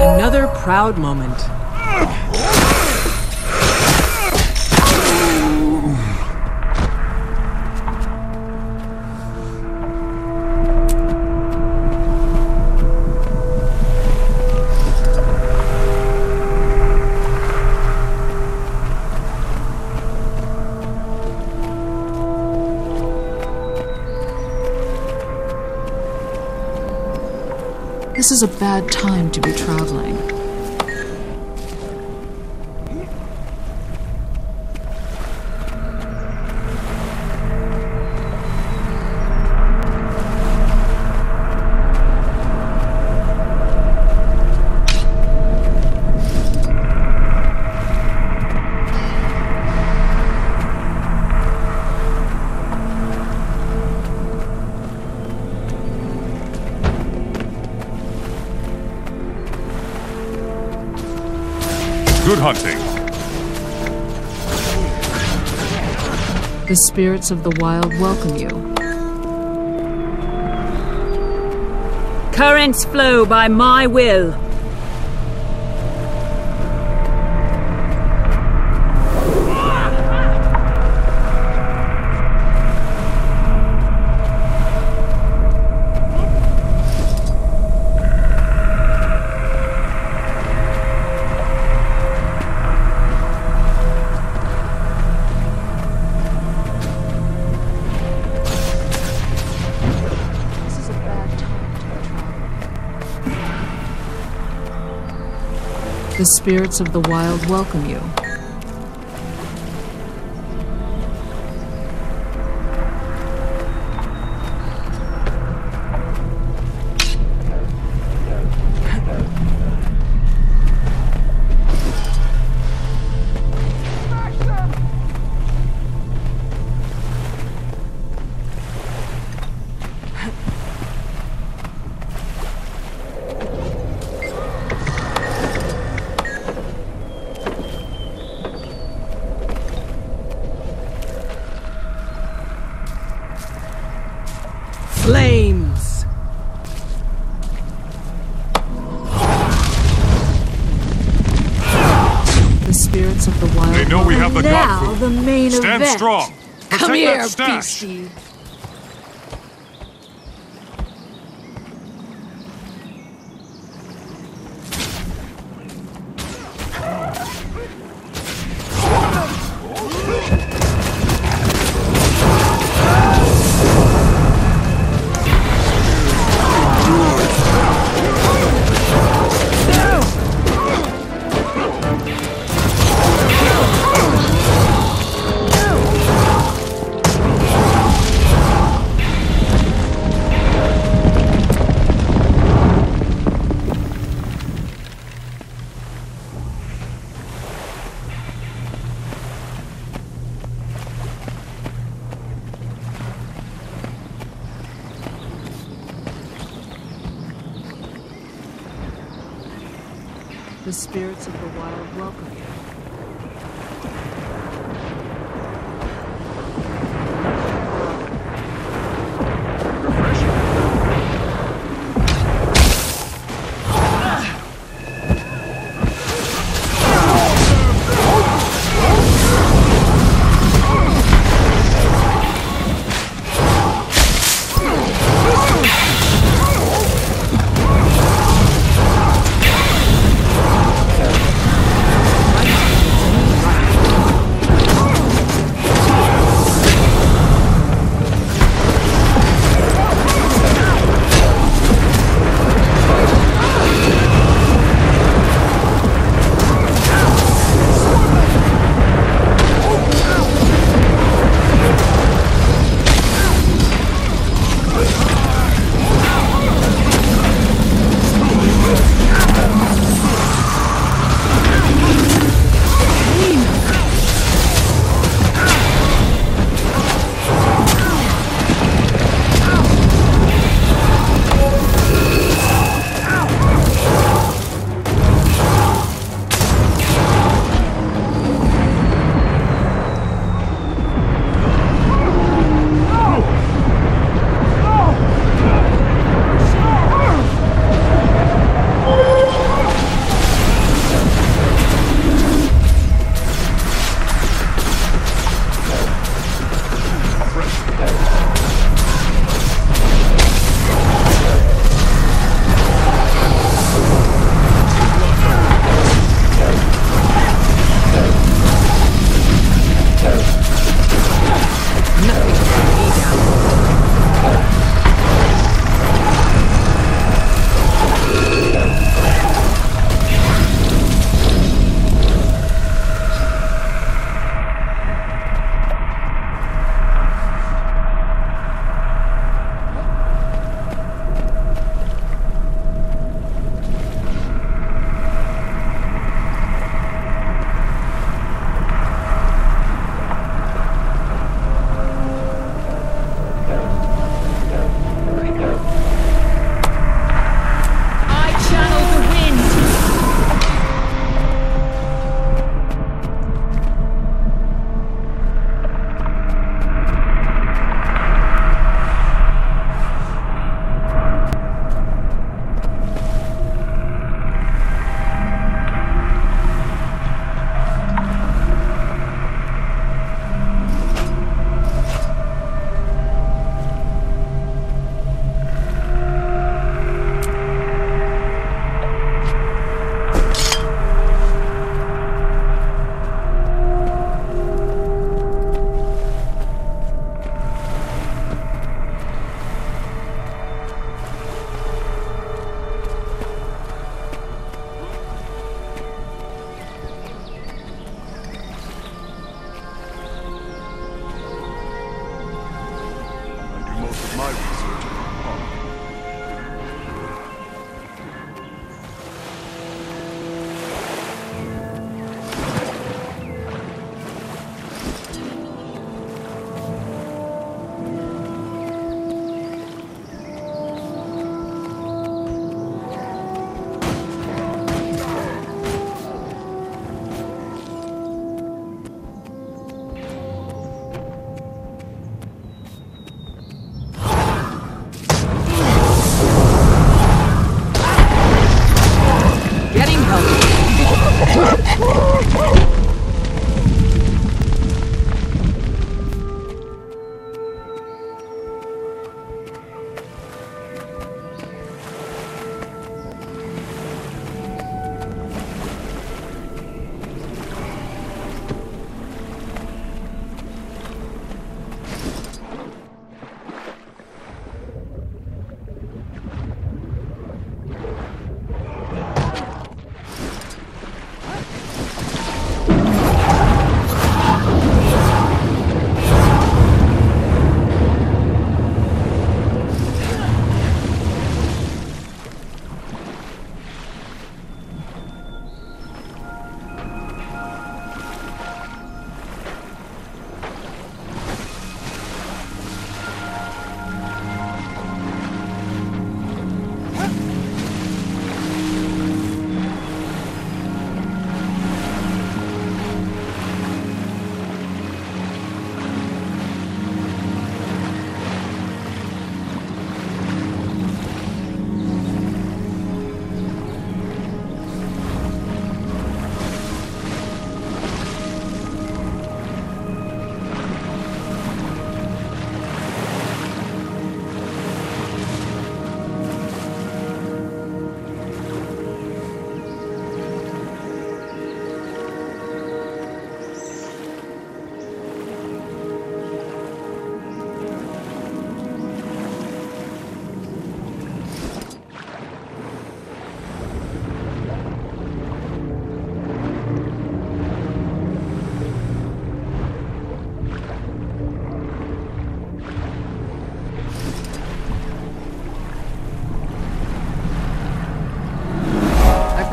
Another proud moment. This is a bad time to be traveling. Good hunting. The spirits of the wild welcome you. Currents flow by my will. The spirits of the wild welcome you. Flames! The spirits of the wild. They know we have the godfrey. The main Stand event. Strong. Protect Come here, that stash. Beastie. The spirits of the wild welcome you. Refreshing.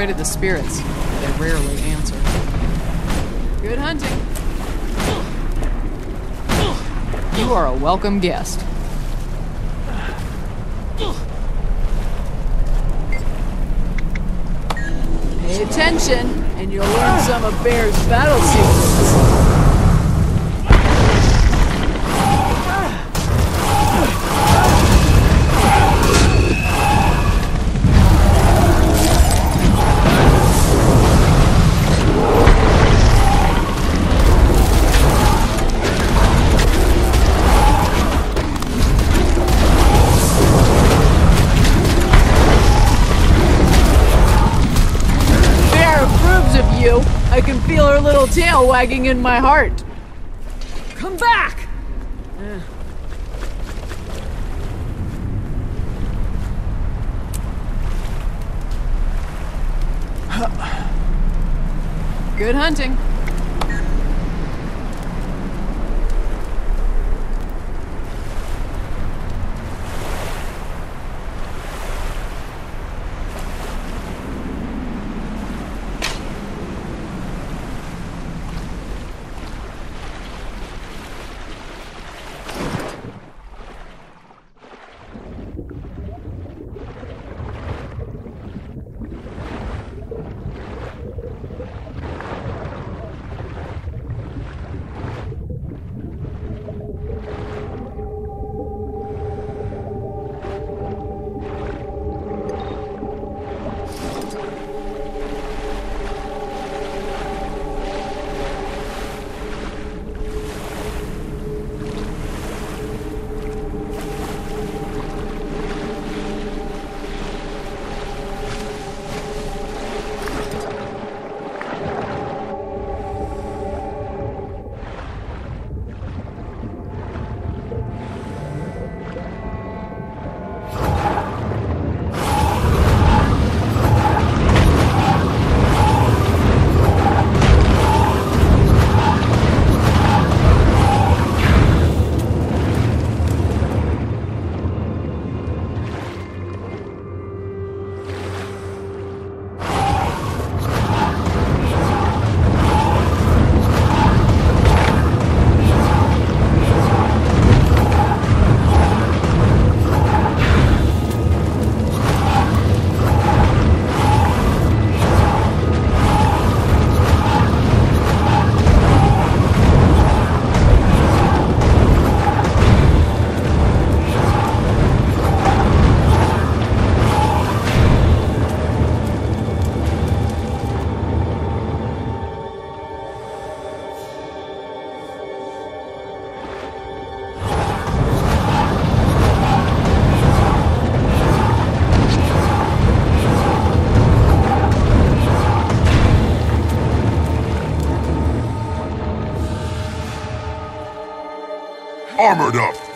afraid of the spirits. They rarely answer. Good hunting. You are a welcome guest. Pay attention, and you'll learn some of Bear's battle secrets. I can feel her little tail wagging in my heart. Come back! Good hunting. Armored up!